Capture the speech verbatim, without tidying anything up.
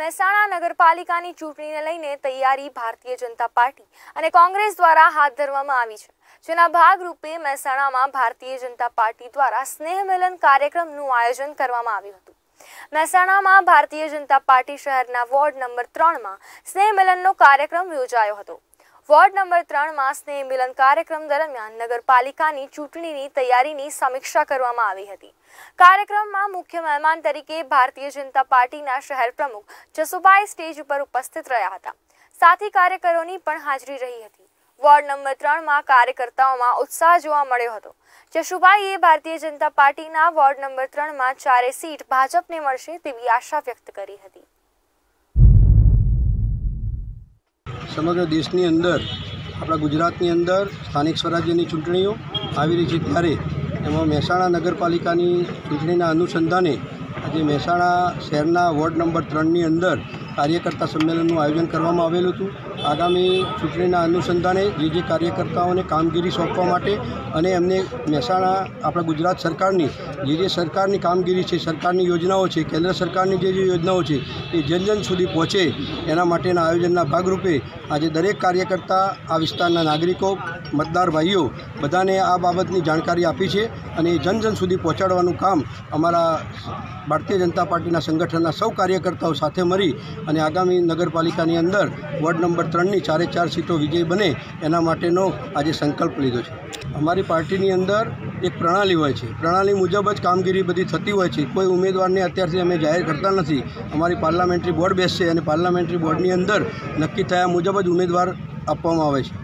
મહેસાણા નગરપાલિકાની ચૂંટણીને લઈને તૈયારી ભારતીય જનતા પાર્ટી અને કોંગ્રેસ દ્વારા હાથ ધરવામાં આવી છે, જેના ભાગરૂપે મહેસાણામાં ભારતીય જનતા પાર્ટી દ્વારા સ્નેહ મિલન કાર્યક્રમનું આયોજન કરવામાં આવ્યું હતું। મહેસાણામાં ભારતીય જનતા પાર્ટી શહેરના વોર્ડ નંબર ત્રણ માં સ્નેહ મિલનનો કાર્યક્રમ યોજાયો હતો। વોર્ડ નંબર ત્રણ માં સ્નેહ મિલન કાર્યક્રમ દરમિયાન નગરપાલિકાની ચૂંટણીની તૈયારીની સમીક્ષા કરવામાં આવી હતી। કાર્યક્રમમાં મુખ્ય મહેમાન તરીકે ભારતીય જનતા પાર્ટીના શહેર પ્રમુખ જસુભાઈ સ્ટેજ ઉપર ઉપસ્થિત રહ્યા હતા, સાથે કાર્યકરોની પણ હાજરી રહી હતી। વોર્ડ નંબર ત્રણ માં કાર્યકર્તાઓમાં ઉત્સાહ જોવા મળ્યો હતો। જસુભાઈએ ભારતીય જનતા પાર્ટીના વોર્ડ નંબર ત્રણ માં ચારે સીટ ભાજપને મળશે તેવી આશા વ્યક્ત કરી હતી। समग्र देशनी अंदर आपणा गुजरातनी अंदर स्थानिक स्वराज्यनी चूंटणीओ आवी रही छे त्यारे एमां महेसाणा नगरपालिकानी चूंटणीना अनुसंधाने आजे महेसाणा शहेरना वोर्ड नंबर त्रणनी अंदर कार्यकर्ता संमेलननुं आयोजन करवामां आवेलुं हतुं। आगामी चूंटणीना अनुसंधाने जे जे कार्यकर्ताओने कामगीरी सोंपवा माटे अने एमने महेसाणा आपणा गुजरात सरकारनी जे जे सरकारनी कामगीरी छे, सरकारनी योजनाओ छे, केंद्र सरकारनी जे जे योजनाओ छे ए जन जन सुधी पहोंचे एना माटेना आयोजनना भागरूपे आजे दरेक कार्यकर्ता आ विस्तारना नागरिको मतदार भाईओ बधाने आ बाबतनी जाणकारी आपी छे अने जन जन सुधी पहोंचाडवानुं काम अमारा भारतीय जनता पार्टीना संगठनना सौ कार्यकर्ताओ साथे मळी अने आगामी नगरपालिकानी अंदर वोर्ड नंबर त्रणनी चारे चार सीटों विजय बने एना माटेनो आजे संकल्प लीधो छे। अमारी पार्टीनी अंदर एक प्रणाली होय छे, प्रणाली मुजब ज कामगीरी बधी थती होय छे। कोई उमेदवारने अत्यारथी अमे जाहेर करता नथी। अमारी पार्लामेंटरी बोर्ड बेसशे अने पार्लामेंटरी बोर्डनी अंदर नक्की थया मुजब ज उमेदवार आपवामां आवे छे।